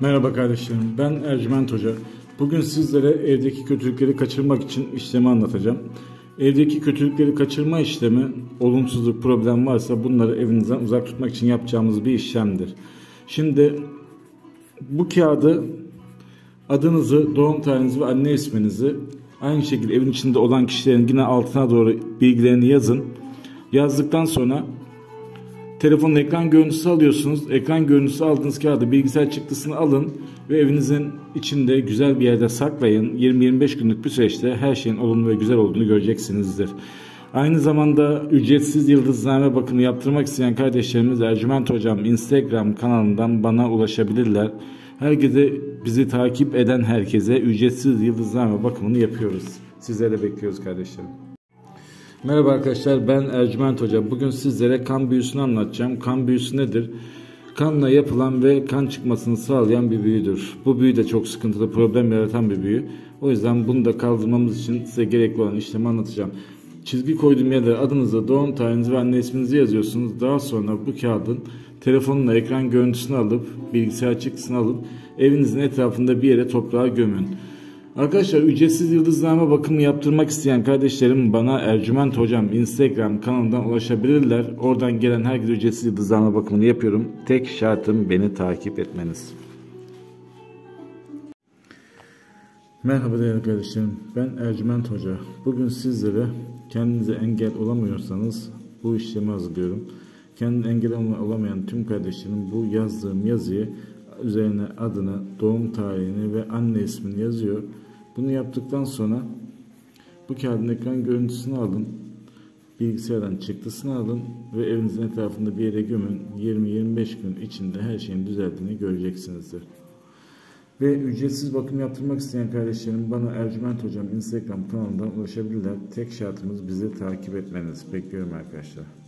Merhaba kardeşlerim, ben Ercüment Hoca. Bugün sizlere evdeki kötülükleri kaçırmak için işlemi anlatacağım. Evdeki kötülükleri kaçırma işlemi, olumsuzluk, problem varsa bunları evinizden uzak tutmak için yapacağımız bir işlemdir. Şimdi bu kağıdı adınızı, doğum tarihinizi ve anne isminizi, aynı şekilde evin içinde olan kişilerin yine altına doğru bilgilerini yazın. Yazdıktan sonra telefonun ekran görüntüsü alıyorsunuz. Ekran görüntüsü aldığınız kağıdı bilgisayar çıktısını alın ve evinizin içinde güzel bir yerde saklayın. 20-25 günlük bir süreçte her şeyin olumlu ve güzel olduğunu göreceksinizdir. Aynı zamanda ücretsiz yıldızname bakımı yaptırmak isteyen kardeşlerimiz Ercüment Hocam Instagram kanalından bana ulaşabilirler. Herkese, bizi takip eden herkese ücretsiz yıldızname bakımını yapıyoruz. Sizleri bekliyoruz kardeşlerim. Merhaba arkadaşlar, ben Ercüment Hoca. Bugün sizlere kan büyüsünü anlatacağım. Kan büyüsü nedir? Kanla yapılan ve kan çıkmasını sağlayan bir büyüdür. Bu büyü de çok sıkıntılı, problem yaratan bir büyü. O yüzden bunu da kaldırmamız için size gerekli olan işlemi anlatacağım. Çizgi koyduğum yerlere adınızı, doğum tarihinizi ve anne isminizi yazıyorsunuz. Daha sonra bu kağıdın telefonla ekran görüntüsünü alıp, bilgisayar çıktısını alıp evinizin etrafında bir yere toprağa gömün. Arkadaşlar ücretsiz yıldızname bakımı yaptırmak isteyen kardeşlerim bana Ercüment Hocam Instagram kanalından ulaşabilirler. Oradan gelen herkese ücretsiz yıldızname bakımını yapıyorum. Tek şartım beni takip etmeniz. Merhaba değerli kardeşlerim, ben Ercüment Hoca. Bugün sizlere kendinize engel olamıyorsanız bu işlemi hazırlıyorum. Kendine engel olamayan tüm kardeşlerim bu yazdığım yazıyı üzerine adını, doğum tarihini ve anne ismini yazıyor. Bunu yaptıktan sonra bu kağıdın ekran görüntüsünü alın, bilgisayardan çıktısını alın ve evinizin etrafında bir yere gömün. 20-25 gün içinde her şeyin düzeldiğini göreceksinizdir. Ve ücretsiz bakım yaptırmak isteyen kardeşlerim bana Ercüment Hocam Instagram kanalından ulaşabilirler. Tek şartımız bizi takip etmeniz. Bekliyorum arkadaşlar.